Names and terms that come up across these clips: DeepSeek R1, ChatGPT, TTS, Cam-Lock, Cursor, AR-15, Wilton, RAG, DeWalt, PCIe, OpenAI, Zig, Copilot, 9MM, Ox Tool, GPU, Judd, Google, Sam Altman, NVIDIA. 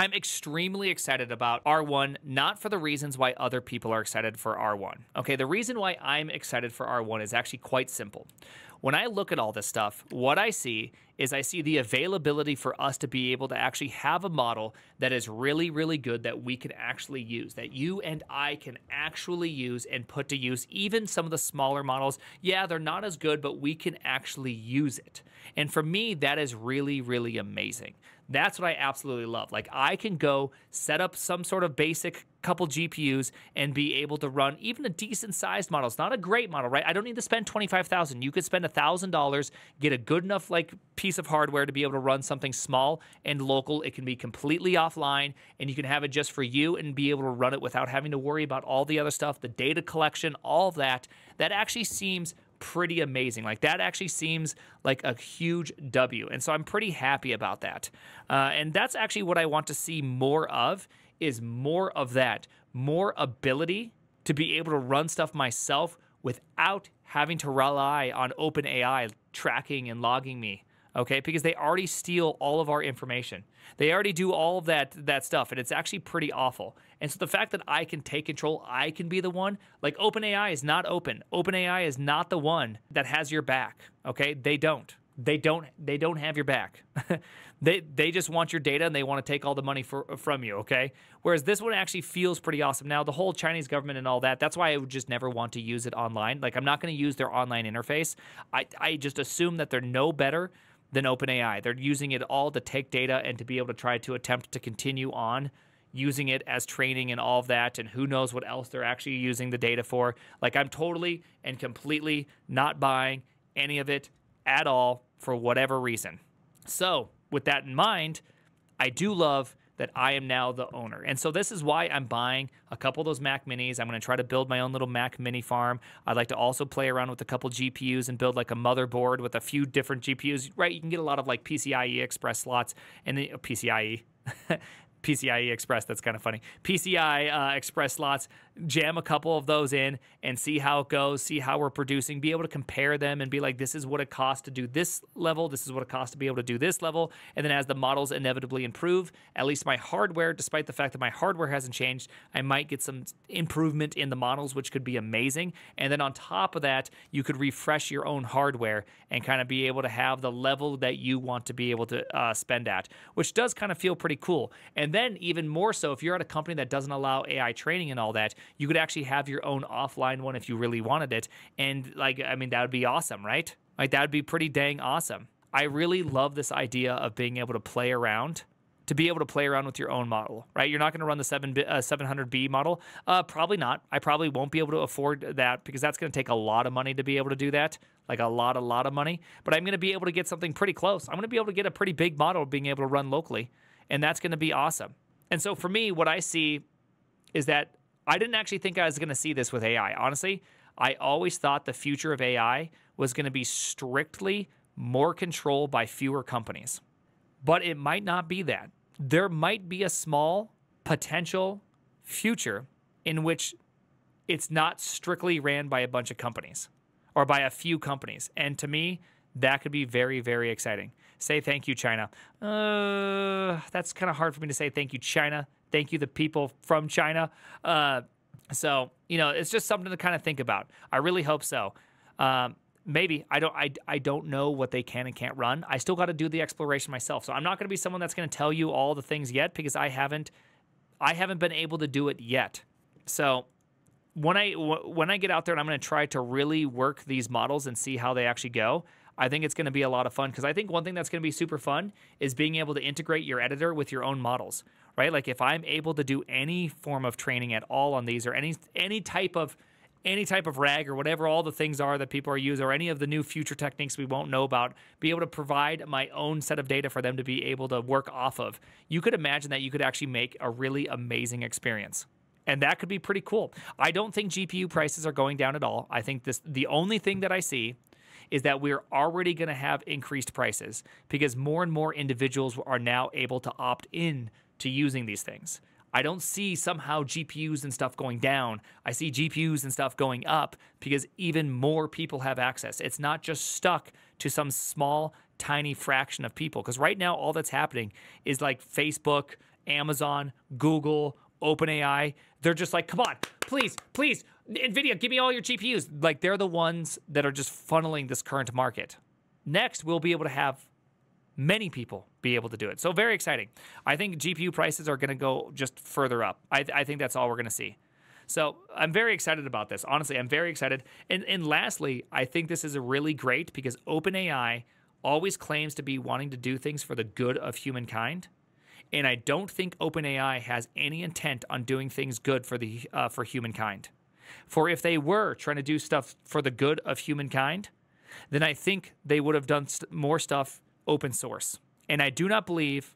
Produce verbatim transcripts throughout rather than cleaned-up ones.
I'm extremely excited about R one, not for the reasons why other people are excited for R one. Okay, the reason why I'm excited for R one is actually quite simple. When I look at all this stuff, what I see is I see the availability for us to be able to actually have a model that is really, really good that we can actually use, that you and I can actually use and put to use. Even some of the smaller models, yeah, they're not as good, but we can actually use it. And for me, that is really, really amazing. That's what I absolutely love. Like, I can go set up some sort of basic couple G P Us and be able to run even a decent sized model. It's not a great model, right? I don't need to spend twenty-five thousand dollars. You could spend a thousand dollars, get a good enough like piece of hardware to be able to run something small and local. It can be completely offline and you can have it just for you and be able to run it without having to worry about all the other stuff, the data collection, all of that. That actually seems pretty amazing. Like, that actually seems like a huge W. And so I'm pretty happy about that. Uh, and that's actually what I want to see more of, is more of that, more ability to be able to run stuff myself without having to rely on OpenAI tracking and logging me, okay? Because they already steal all of our information. They already do all of that, that stuff, and it's actually pretty awful. And so the fact that I can take control, I can be the one, like, OpenAI is not open. OpenAI is not the one that has your back, okay? They don't. They don't. They don't have your back. they they just want your data and they want to take all the money for, from you. Okay. Whereas this one actually feels pretty awesome. Now the whole Chinese government and all that. That's why I would just never want to use it online. Like, I'm not going to use their online interface. I I just assume that they're no better than OpenAI. They're using it all to take data and to be able to try to attempt to continue on using it as training and all of that, and who knows what else they're actually using the data for. Like, I'm totally and completely not buying any of it at all, for whatever reason. So with that in mind, I do love that I am now the owner. And so this is why I'm buying a couple of those Mac minis. I'm gonna try to build my own little Mac mini farm. I'd like to also play around with a couple G P Us and build like a motherboard with a few different G P Us, right? You can get a lot of like P C I E Express slots and then, oh, P C I E. P C I E Express, that's kind of funny. P C I uh, Express slots, jam a couple of those in and see how it goes, see how we're producing, be able to compare them and be like, this is what it costs to do this level, this is what it costs to be able to do this level. And then as the models inevitably improve, at least my hardware, despite the fact that my hardware hasn't changed, I might get some improvement in the models, which could be amazing. And then on top of that, you could refresh your own hardware and kind of be able to have the level that you want to be able to uh, spend at, which does kind of feel pretty cool. And And then even more so, if you're at a company that doesn't allow A I training and all that, you could actually have your own offline one if you really wanted it. And like, I mean, that would be awesome, right? Like, that would be pretty dang awesome. I really love this idea of being able to play around, to be able to play around with your own model, right? You're not going to run the seven hundred B model. Uh, probably not. I probably won't be able to afford that because that's going to take a lot of money to be able to do that. Like a lot, a lot of money. But I'm going to be able to get something pretty close. I'm going to be able to get a pretty big model being able to run locally. And that's going to be awesome. And so for me, what I see is that I didn't actually think I was going to see this with A I. Honestly, I always thought the future of A I was going to be strictly more control by fewer companies. But it might not be that. There might be a small potential future in which it's not strictly ran by a bunch of companies or by a few companies. And to me, that could be very, very exciting. Say thank you, China. Uh, that's kind of hard for me to say thank you, China. Thank you, the people from China. Uh, so, you know, it's just something to kind of think about. I really hope so. Um, maybe. I don't I, I don't know what they can and can't run. I still got to do the exploration myself. So I'm not going to be someone that's going to tell you all the things yet because I haven't, I haven't been able to do it yet. So when I, when I get out there and I'm going to try to really work these models and see how they actually go, I think it's going to be a lot of fun because I think one thing that's going to be super fun is being able to integrate your editor with your own models, right? Like if I'm able to do any form of training at all on these or any any type of any type of RAG or whatever all the things are that people are using or any of the new future techniques we won't know about, be able to provide my own set of data for them to be able to work off of. You could imagine that you could actually make a really amazing experience. And that could be pretty cool. I don't think G P U prices are going down at all. I think this the only thing that I see is that we're already going to have increased prices because more and more individuals are now able to opt in to using these things. I don't see somehow G P Us and stuff going down. I see G P Us and stuff going up because even more people have access. It's not just stuck to some small, tiny fraction of people because right now all that's happening is like Facebook Amazon, Google, OpenAI. They're just like, come on, please, please, NVIDIA, give me all your G P Us. Like, they're the ones that are just funneling this current market. Next, we'll be able to have many people be able to do it. So very exciting. I think G P U prices are going to go just further up. I, th I think that's all we're going to see. So I'm very excited about this. Honestly, I'm very excited. And, and lastly, I think this is a really great because OpenAI always claims to be wanting to do things for the good of humankind. And I don't think OpenAI has any intent on doing things good for the uh, for humankind. For if they were trying to do stuff for the good of humankind, then I think they would have done st more stuff open source. And I do not believe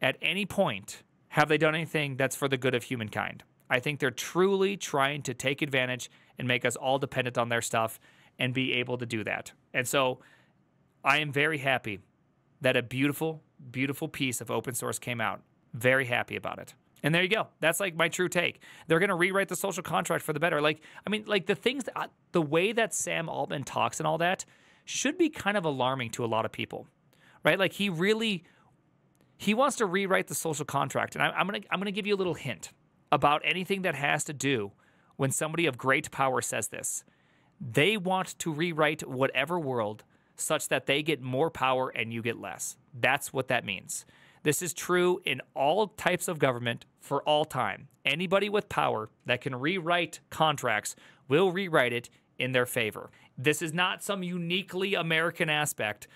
at any point have they done anything that's for the good of humankind. I think they're truly trying to take advantage and make us all dependent on their stuff and be able to do that. And so I am very happy that a beautiful, beautiful piece of open source came out. Very happy about it. And there you go. That's like my true take. They're going to rewrite the social contract for the better. Like, I mean, like the things, that, the way that Sam Altman talks and all that should be kind of alarming to a lot of people, right? Like he really, he wants to rewrite the social contract. And I, I'm going to, I'm going to give you a little hint about anything that has to do when somebody of great power says this. They want to rewrite whatever world such that they get more power and you get less. That's what that means. This is true in all types of government for all time. Anybody with power that can rewrite contracts will rewrite it in their favor. This is not some uniquely American aspect.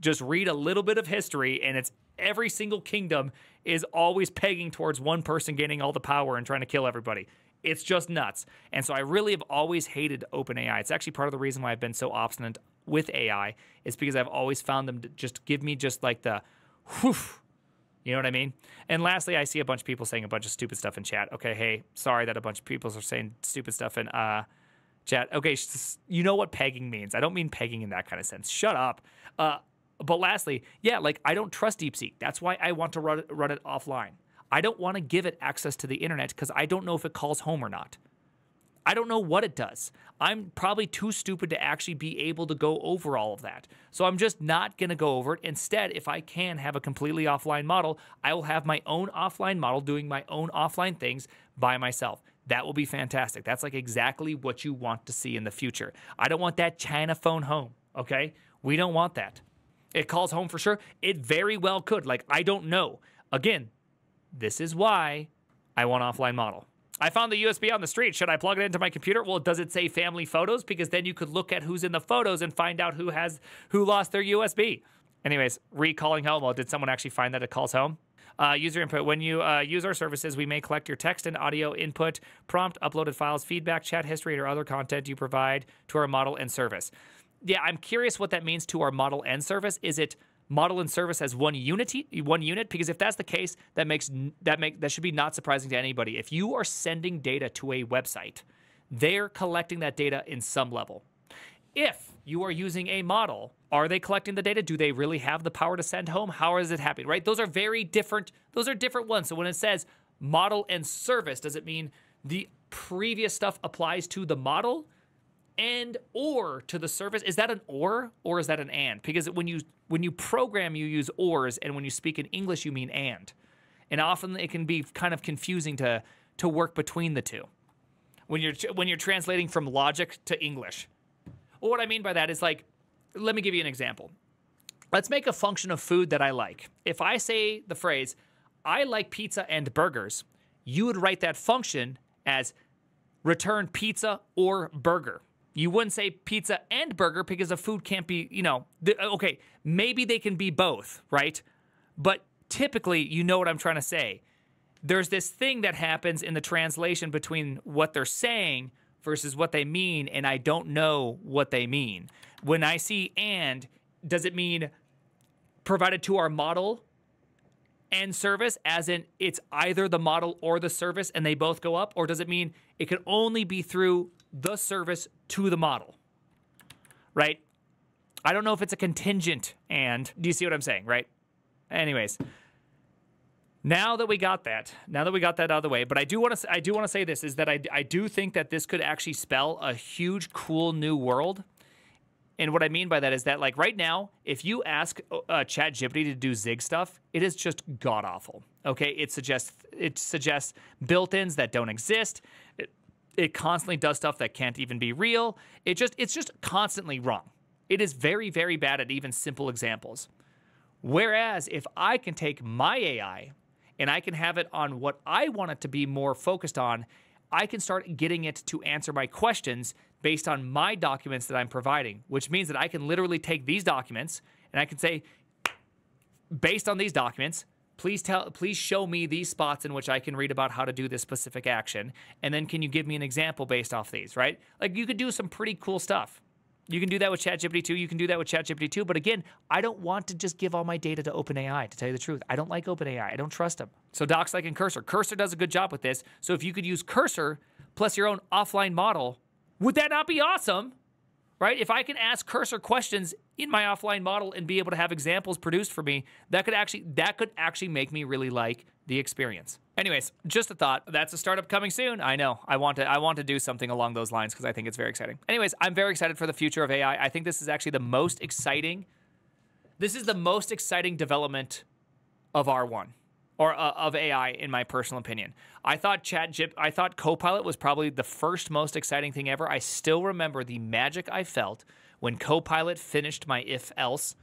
Just read a little bit of history and it's every single kingdom is always pegging towards one person gaining all the power and trying to kill everybody. It's just nuts. And so I really have always hated OpenAI. It's actually part of the reason why I've been so obstinate with A I is because I've always found them to just give me just like the whew. You know what I mean? And lastly, I see a bunch of people saying a bunch of stupid stuff in chat. Okay, hey, sorry that a bunch of people are saying stupid stuff in uh, chat. Okay, you know what pegging means. I don't mean pegging in that kind of sense. Shut up. Uh, but lastly, yeah, like I don't trust DeepSeek. That's why I want to run it, run it offline. I don't want to give it access to the internet because I don't know if it calls home or not. I don't know what it does. I'm probably too stupid to actually be able to go over all of that. So I'm just not going to go over it. Instead, if I can have a completely offline model, I will have my own offline model doing my own offline things by myself. That will be fantastic. That's like exactly what you want to see in the future. I don't want that China phone home, okay? We don't want that. It calls home for sure. It very well could. Like, I don't know. Again, this is why I want offline model. I found the U S B on the street. Should I plug it into my computer? Well, does it say family photos? Because then you could look at who's in the photos and find out who has who lost their U S B. Anyways, recalling home. Well, did someone actually find that it calls home? Uh, user input. When you uh, use our services, we may collect your text and audio input, prompt, uploaded files, feedback, chat history, or other content you provide to our model and service. Yeah, I'm curious what that means to our model and service. Is it model and service as one unity, one unit? Because if that's the case, that makes that make that should be not surprising to anybody. If you are sending data to a website, they're collecting that data in some level. If you are using a model, are they collecting the data? Do they really have the power to send home? How is it happening? Right? Those are very different. Those are different ones. So when it says model and service, does it mean the previous stuff applies to the model and or to the service? Is that an or or is that an and? Because when you when you program, you use ors, and when you speak in English, you mean and. And often it can be kind of confusing to to work between the two when you're when you're translating from logic to English. Well, what I mean by that is, like, let me give you an example. Let's make a function of food that I like. If I say the phrase I like pizza and burgers, you would write that function as return pizza or burger. You wouldn't say pizza and burger because a food can't be, you know, the, okay, maybe they can be both, right? But typically, you know what I'm trying to say. There's this thing that happens in the translation between what they're saying versus what they mean, and I don't know what they mean. When I see and, does it mean provided to our model and service, as in it's either the model or the service and they both go up? Or does it mean it can only be through the service to the model, right? I don't know if it's a contingent and. Do you see what I'm saying, right? Anyways, now that we got that, now that we got that out of the way, but I do want to, I do want to say this is that I, I do think that this could actually spell a huge, cool new world. And what I mean by that is that, like, right now, if you ask uh, ChatGPT to do Zig stuff, it is just god-awful, okay? It suggests, it suggests built-ins that don't exist. It, it constantly does stuff that can't even be real. It just, it's just constantly wrong. It is very, very bad at even simple examples. Whereas if I can take my A I and I can have it on what I want it to be more focused on, I can start getting it to answer my questions based on my documents that I'm providing, which means that I can literally take these documents and I can say, based on these documents, please tell, please show me these spots in which I can read about how to do this specific action. And then can you give me an example based off these, right? Like, you could do some pretty cool stuff. You can do that with ChatGPT too. You can do that with ChatGPT too. But again, I don't want to just give all my data to OpenAI, to tell you the truth. I don't like OpenAI. I don't trust them. So docs like in Cursor. Cursor does a good job with this. So if you could use Cursor plus your own offline model, would that not be awesome? Right? If I can ask Cursor questions in my offline model and be able to have examples produced for me, that could actually that could actually make me really like the experience. Anyways, just a thought. That's a startup coming soon. I know. I want to I want to do something along those lines because I think it's very exciting. Anyways, I'm very excited for the future of A I. I think this is actually the most exciting. This is the most exciting development of R one or uh, of A I in my personal opinion. I thought ChatGPT, I thought Copilot was probably the first most exciting thing ever. I still remember the magic I felt when Copilot finished my if else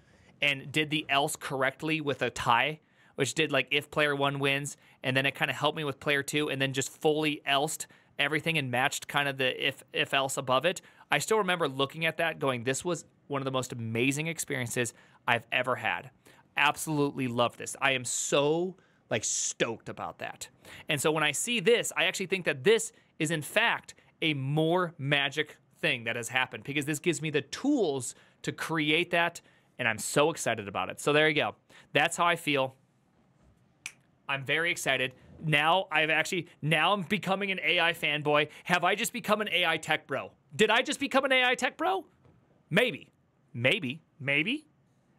and did the else correctly with a tie, which did like if player one wins, and then it kind of helped me with player two, and then just fully elsed everything and matched kind of the if if else above it. I still remember looking at that going, this was one of the most amazing experiences I've ever had. Absolutely love this. I am so like stoked about that. And so when I see this, I actually think that this is in fact a more magic thing that has happened because this gives me the tools to create that, and I'm so excited about it. So there you go. That's how I feel. I'm very excited. Now I've actually, now I'm becoming an A I fanboy. Have I just become an A I tech bro? Did I just become an A I tech bro? Maybe, maybe, maybe,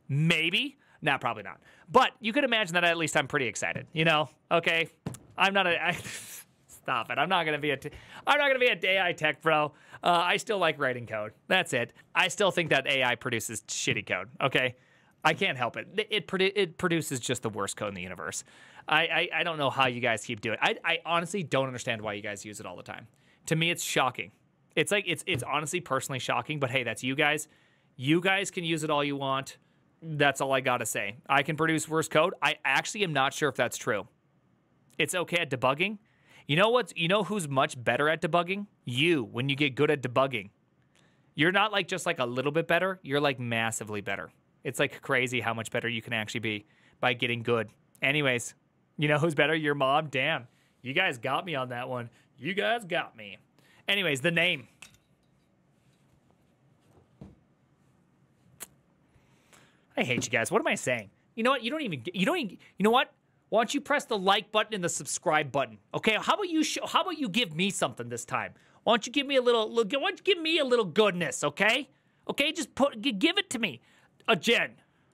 maybe. Nah, probably not. But you could imagine that at least I'm pretty excited, you know? Okay, I'm not a, I, stop it. I'm not gonna be a, I'm not gonna be an A I tech bro. Uh, I still like writing code, that's it. I still think that A I produces shitty code, okay? I can't help it. It, produ it produces just the worst code in the universe. I, I, I don't know how you guys keep doing it. I, I honestly don't understand why you guys use it all the time. To me, it's shocking. It's like, it's, it's honestly personally shocking, but hey, that's you guys. You guys can use it all you want. That's all I gotta say. I can produce worse code. I actually am not sure if that's true. It's okay at debugging. You know what's, you know who's much better at debugging? You, when you get good at debugging. You're not like just like a little bit better. You're like massively better. It's like crazy how much better you can actually be by getting good. Anyways, you know who's better? Your mom. Damn, you guys got me on that one. You guys got me. Anyways, the name. I hate you guys. What am I saying? You know what? You don't even, you don't even, you know what? Why don't you press the like button and the subscribe button? Okay, how about you show, how about you give me something this time? Why don't you give me a little, why don't you give me a little goodness, okay? Okay, just put, give it to me. Again.